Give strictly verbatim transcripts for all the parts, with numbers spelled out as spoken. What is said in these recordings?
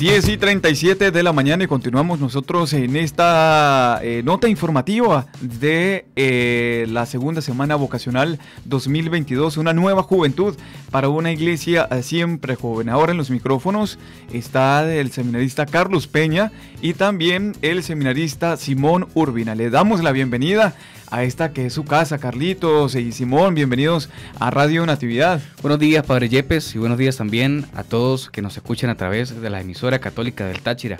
diez y treinta y siete de la mañana y continuamos nosotros en esta eh, nota informativa de eh, la segunda semana vocacional dos mil veintidós, una nueva juventud para una iglesia siempre joven. Ahora en los micrófonos está el seminarista Carlos Peña y también el seminarista Simón Urbina. Le damos la bienvenida a esta que es su casa. Carlitos y Simón, bienvenidos a Radio Natividad. Buenos días, Padre Yepes, y buenos días también a todos que nos escuchan a través de la emisora católica del Táchira.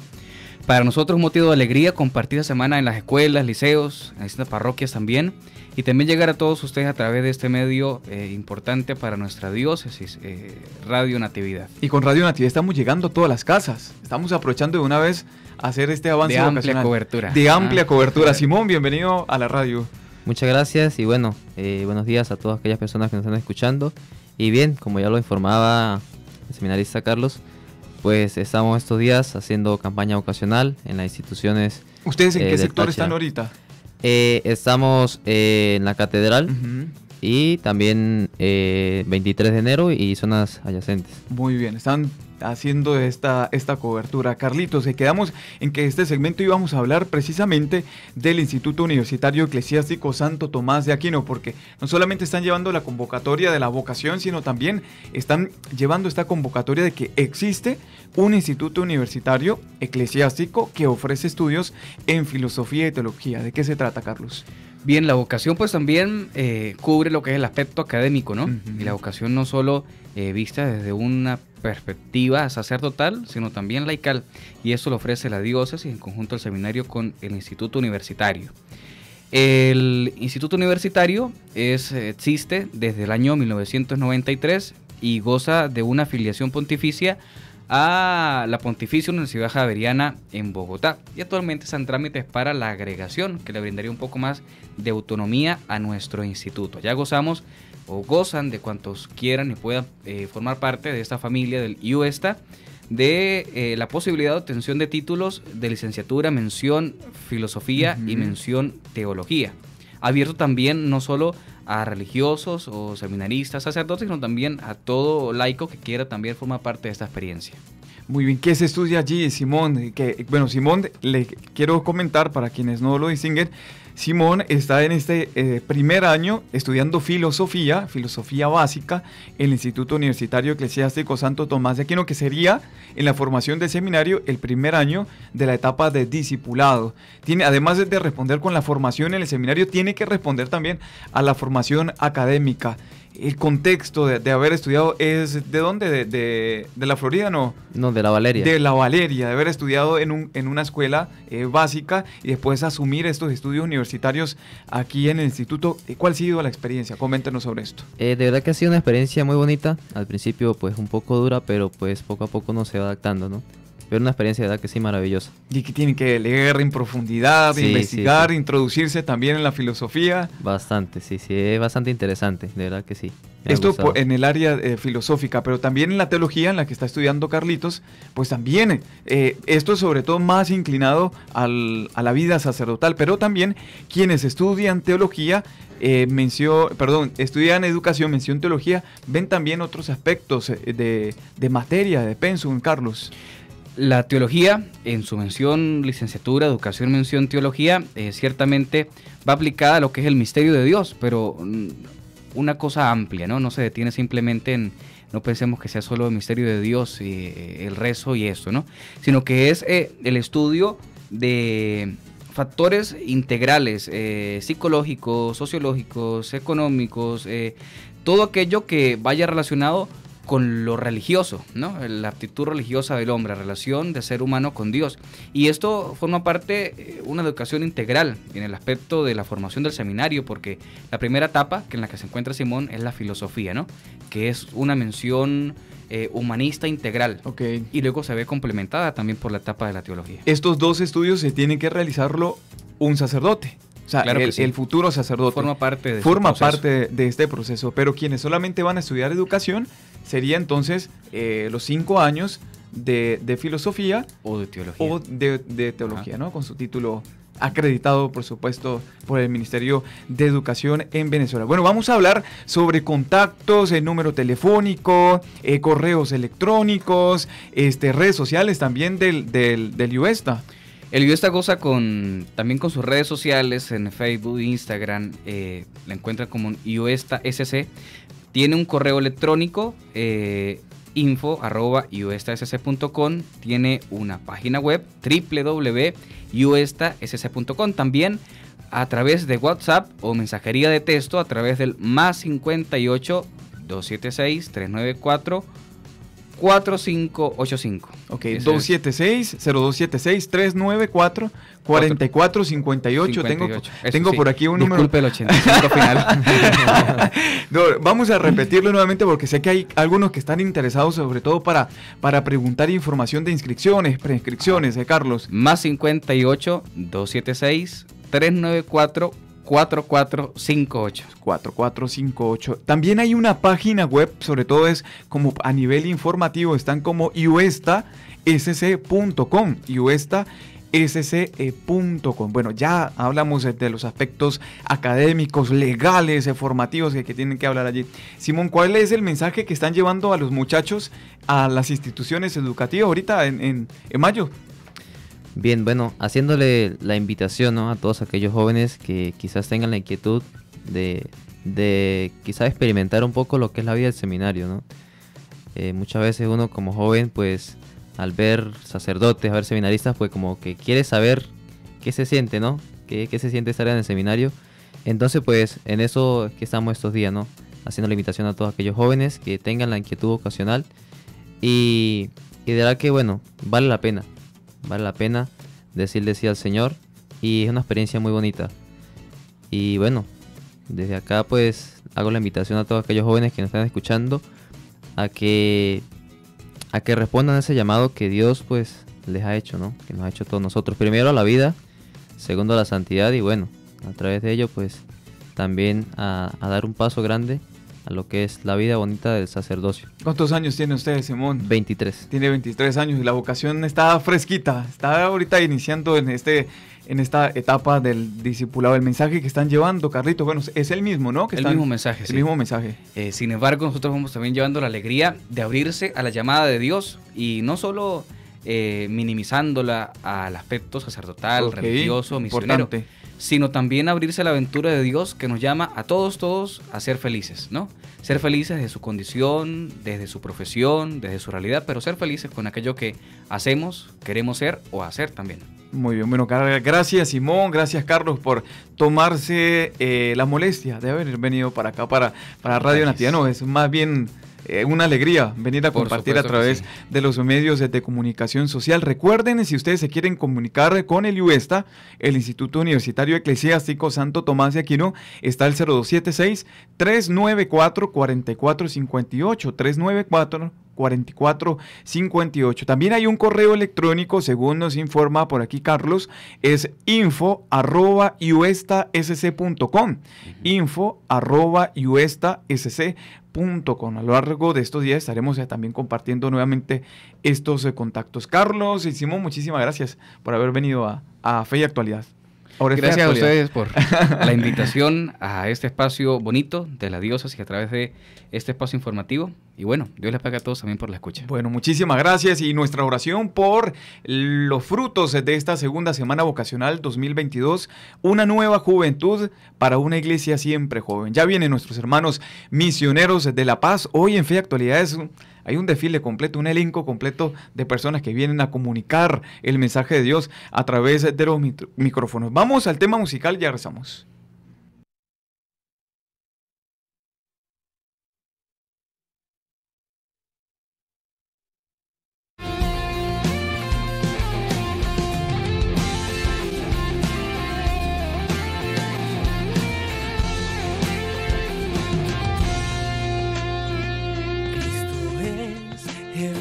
Para nosotros es un motivo de alegría compartir esta semana en las escuelas, liceos, en estas parroquias también, y también llegar a todos ustedes a través de este medio eh, importante para nuestra diócesis, eh, Radio Natividad. Y con Radio Natividad estamos llegando a todas las casas, estamos aprovechando de una vez hacer este avance de amplia cobertura. De amplia ah, cobertura. Simón, bienvenido a la radio. Muchas gracias y bueno, eh, buenos días a todas aquellas personas que nos están escuchando. Y bien, como ya lo informaba el seminarista Carlos, pues estamos estos días haciendo campaña vocacional en las instituciones. ¿Ustedes en eh, qué sector Táchira. Están ahorita? Eh, estamos eh, en la catedral uh-huh. y también eh, veintitrés de enero y zonas adyacentes. Muy bien, están haciendo esta, esta cobertura. Carlitos, se quedamos en que este segmento íbamos a hablar precisamente del Instituto Universitario Eclesiástico Santo Tomás de Aquino, porque no solamente están llevando la convocatoria de la vocación, sino también están llevando esta convocatoria de que existe un instituto universitario eclesiástico que ofrece estudios en filosofía y teología. ¿De qué se trata, Carlos? Bien, la vocación pues también eh, cubre lo que es el aspecto académico, ¿no? Uh-huh. Y la vocación no solo eh, vista desde una perspectiva sacerdotal, sino también laical. Y eso lo ofrece la diócesis en conjunto al seminario con el instituto universitario. El instituto universitario es, existe desde el año mil novecientos noventa y tres y goza de una afiliación pontificia a la Pontificia Universidad Javeriana en Bogotá, y actualmente están trámites para la agregación que le brindaría un poco más de autonomía a nuestro instituto. Ya gozamos o gozan de cuantos quieran y puedan eh, formar parte de esta familia del IUESTA de eh, la posibilidad de obtención de títulos de licenciatura, mención filosofía uh-huh. y mención teología. Abierto también no solo a religiosos o seminaristas, sacerdotes, sino también a todo laico que quiera también formar parte de esta experiencia. Muy bien, ¿qué se estudia allí, Simón? Que, bueno, Simón, le quiero comentar para quienes no lo distinguen, Simón está en este eh, primer año estudiando filosofía, filosofía básica, en el Instituto Universitario Eclesiástico Santo Tomás de Aquino, que sería en la formación del seminario el primer año de la etapa de discipulado. Tiene, además de responder con la formación en el seminario, tiene que responder también a la formación académica. El contexto de, de haber estudiado es ¿de dónde? De, de, de la Florida, ¿no? No, de la Valeria. De la Valeria, de haber estudiado en, un, en una escuela eh, básica y después asumir estos estudios universitarios aquí en el instituto. ¿Cuál ha sido la experiencia? Coméntenos sobre esto. Eh, de verdad que ha sido una experiencia muy bonita. Al principio pues un poco dura, pero pues poco a poco uno se va adaptando, ¿no? Pero una experiencia de verdad que sí maravillosa. Y que tienen que leer en profundidad, sí, investigar, sí, sí. introducirse también en la filosofía. Bastante, sí, sí, es bastante interesante, de verdad que sí. Esto por, en el área eh, filosófica, pero también en la teología en la que está estudiando Carlitos, pues también eh, esto es sobre todo más inclinado al, a la vida sacerdotal, pero también quienes estudian teología, eh, mención, perdón, estudian educación, mención teología, ven también otros aspectos de, de materia, de pensum, Carlos. La teología, en su mención licenciatura, educación, mención teología, eh, ciertamente va aplicada a lo que es el misterio de Dios, pero una cosa amplia, ¿no? No se detiene simplemente en, no pensemos que sea solo el misterio de Dios, y el rezo y eso, ¿no? Sino que es eh, el estudio de factores integrales, eh, psicológicos, sociológicos, económicos, eh, todo aquello que vaya relacionado con lo religioso, ¿no? La actitud religiosa del hombre, la relación de ser humano con Dios. Y esto forma parte de una educación integral en el aspecto de la formación del seminario, porque la primera etapa que en la que se encuentra Simón es la filosofía, ¿no? Que es una mención eh, humanista integral. Okay. Y luego se ve complementada también por la etapa de la teología. Estos dos estudios se tienen que realizarlo un sacerdote. O sea, claro el, sí. el futuro sacerdote forma parte de, forma este parte de este proceso, pero quienes solamente van a estudiar educación sería entonces eh, los cinco años de, de filosofía o de teología, o de, de teología, ¿no? Con su título acreditado, por supuesto, por el Ministerio de Educación en Venezuela. Bueno, vamos a hablar sobre contactos, el número telefónico, eh, correos electrónicos, este, redes sociales también del, del, del IUESTA. El IUESTA goza con, también con sus redes sociales en Facebook, Instagram, eh, la encuentran como IUESTA S C. Tiene un correo electrónico, eh, info arroba iuestasc punto com. Tiene una página web, doble u doble u doble u punto iuestasc punto com. También a través de WhatsApp o mensajería de texto a través del más cincuenta y ocho, doscientos setenta y seis, trescientos noventa y cuatro, cuarenta y cinco ochenta y cinco. Ok, dos siete seis, cero dos siete seis, tres nueve cuatro, cuatro cuatro cinco ocho. Tengo, tengo sí. por aquí un número. Disculpe el ochenta y cinco final. No, vamos a repetirlo nuevamente porque sé que hay algunos que están interesados, sobre todo para, para preguntar información de inscripciones, preinscripciones, eh, Carlos. más cincuenta y ocho, doscientos setenta y seis, trescientos noventa y cuatro, cuatro cuatro cinco ocho. cuatro cuatro cinco ocho. También hay una página web, sobre todo es como a nivel informativo, están como iuestasc punto com, iuestasc punto com. Bueno, ya hablamos de los aspectos académicos, legales, formativos que, que tienen que hablar allí. Simón, ¿cuál es el mensaje que están llevando a los muchachos a las instituciones educativas ahorita en, en, en mayo? Bien, bueno, haciéndole la invitación, ¿no?, a todos aquellos jóvenes que quizás tengan la inquietud de, de quizás experimentar un poco lo que es la vida del seminario, ¿no? Eh, muchas veces uno como joven, pues al ver sacerdotes, al ver seminaristas, pues como que quiere saber qué se siente, ¿no? Qué, qué se siente estar en el seminario. Entonces, pues en eso es que estamos estos días, ¿no? Haciendo la invitación a todos aquellos jóvenes que tengan la inquietud vocacional y, y de verdad que, bueno, vale la pena. Vale la pena decirle sí al Señor y es una experiencia muy bonita. Y bueno, desde acá pues hago la invitación a todos aquellos jóvenes que nos están escuchando a que, a que respondan a ese llamado que Dios pues les ha hecho, ¿no? Que nos ha hecho todos nosotros. Primero a la vida, segundo a la santidad y bueno, a través de ello pues también a, a dar un paso grande a lo que es la vida bonita del sacerdocio. ¿Cuántos años tiene usted, Simón? veintitrés. Tiene veintitrés años y la vocación está fresquita, está ahorita iniciando en, este, en esta etapa del discipulado. El mensaje que están llevando, Carlitos, bueno, es el mismo, ¿no? Que el están, mismo mensaje, el sí. mismo mensaje. Eh, sin embargo, nosotros vamos también llevando la alegría de abrirse a la llamada de Dios y no solo eh, minimizándola al aspecto sacerdotal, okay, religioso, misionero. Importante. Sino también abrirse a la aventura de Dios que nos llama a todos, todos a ser felices, ¿no? Ser felices desde su condición, desde su profesión, desde su realidad, pero ser felices con aquello que hacemos, queremos ser o hacer también. Muy bien, bueno, gracias Simón, gracias Carlos por tomarse eh, la molestia de haber venido para acá, para, para Radio Natividad. No, es más bien una alegría venir a compartir a través sí. de los medios de, de comunicación social. Recuerden, si ustedes se quieren comunicar con el IUESTA, el Instituto Universitario Eclesiástico Santo Tomás de Aquino, está el cero dos siete seis, tres nueve cuatro, cuatro cuatro cinco ocho, tres nueve cuatro, cuatro cuatro cinco ocho. También hay un correo electrónico, según nos informa por aquí Carlos, es info arroba iuestasc punto com, info arroba iuestasc punto com. A lo largo de estos días estaremos también compartiendo nuevamente estos contactos. Carlos y Simón, muchísimas gracias por haber venido a, a Fe y Actualidad. Ahora gracias a ustedes por la invitación a este espacio bonito de la diócesis a través de este espacio informativo. Y bueno, Dios les pague a todos también por la escucha. Bueno, muchísimas gracias y nuestra oración por los frutos de esta segunda semana vocacional dos mil veintidós, una nueva juventud para una iglesia siempre joven. Ya vienen nuestros hermanos misioneros de La Paz. Hoy en Fe y Actualidad es un, hay un desfile completo, un elenco completo de personas que vienen a comunicar el mensaje de Dios a través de los micrófonos. Vamos al tema musical, ya rezamos.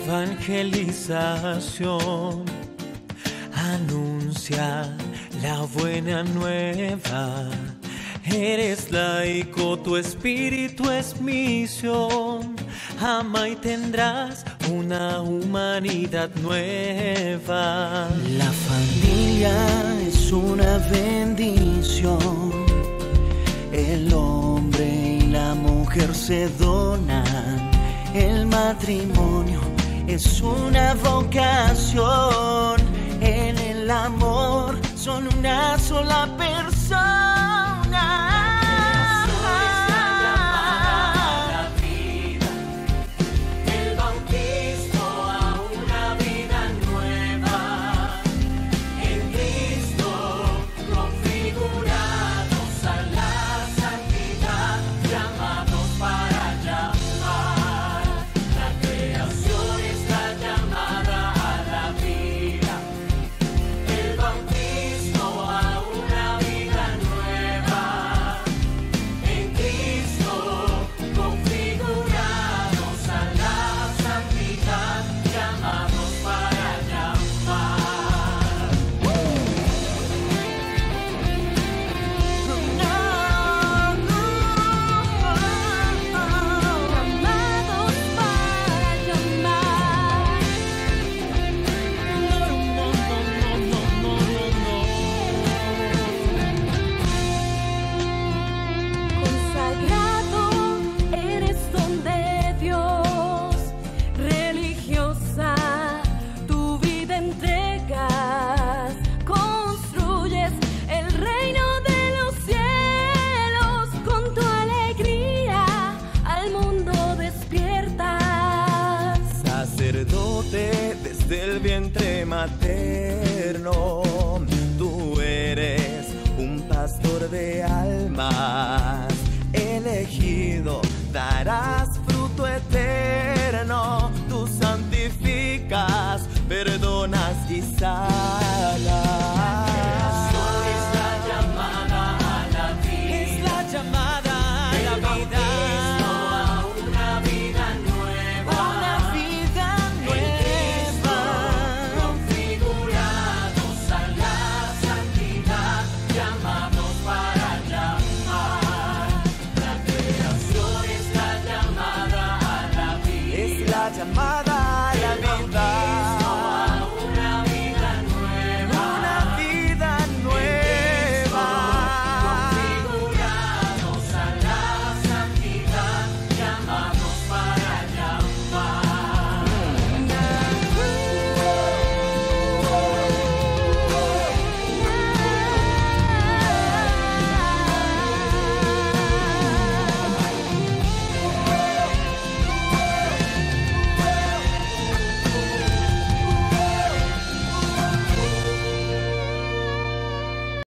Evangelización anuncia la buena nueva. Eres laico, tu espíritu es misión. ama y tendrás una humanidad nueva. La familia es una bendición, el hombre y la mujer se donan, el matrimonio es una vocación, en el amor son una sola persona. Tú eres un pastor de almas, elegido, darás fruto eterno. Tú santificas, perdonas y salas. My